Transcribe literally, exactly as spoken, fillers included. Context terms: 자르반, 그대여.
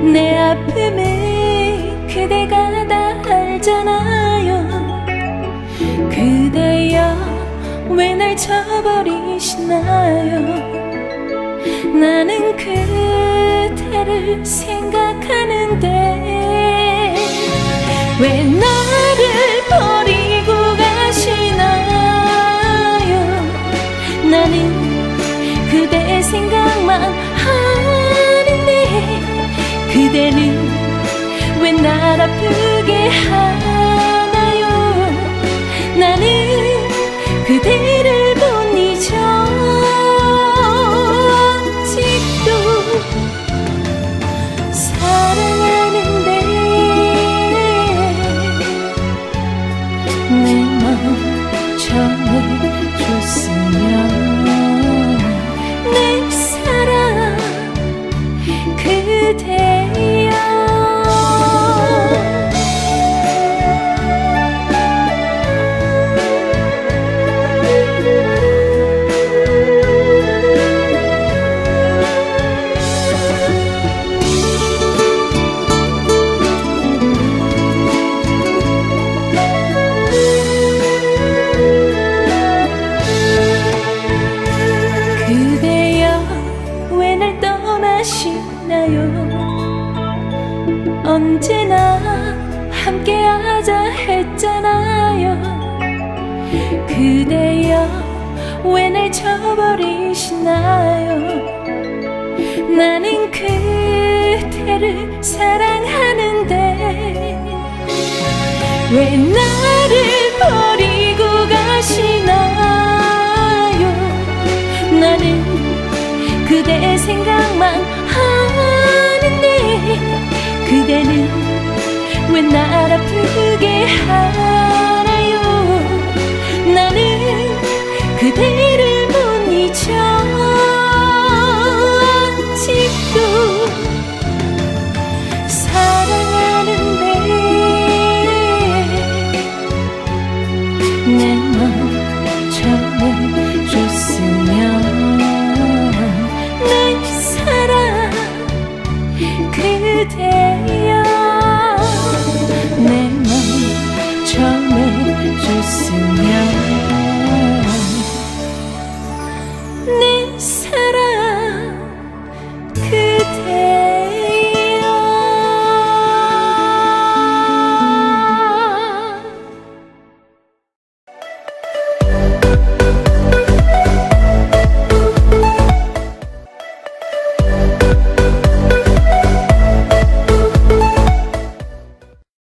내 아픔을 그대가 다 알잖아요. 그대여 왜 날 쳐버리시나요? 나는 그대를 생각하는데 왜 나를 버리고 가시나요? 나는 그대의 생각만 하는데 그대는 왜 날 아프게 하나요? 나는 그대를 못 잊어 아직도 사랑하는데 내 맘 전해줬으면 내 사랑 그대여. 언제나 함께하자 했잖아요. 그대여 왜 날 쳐버리시나요? 나는 그대를 사랑하는데 왜 나를 버리고 가시나요? 나는 그대의 생각만 하는데 그대는 왜 날 아프게 하나요? 나는 그대를 못 잊어 아직도 사랑하는데 내 맘 전해줬으면 내 사랑 그대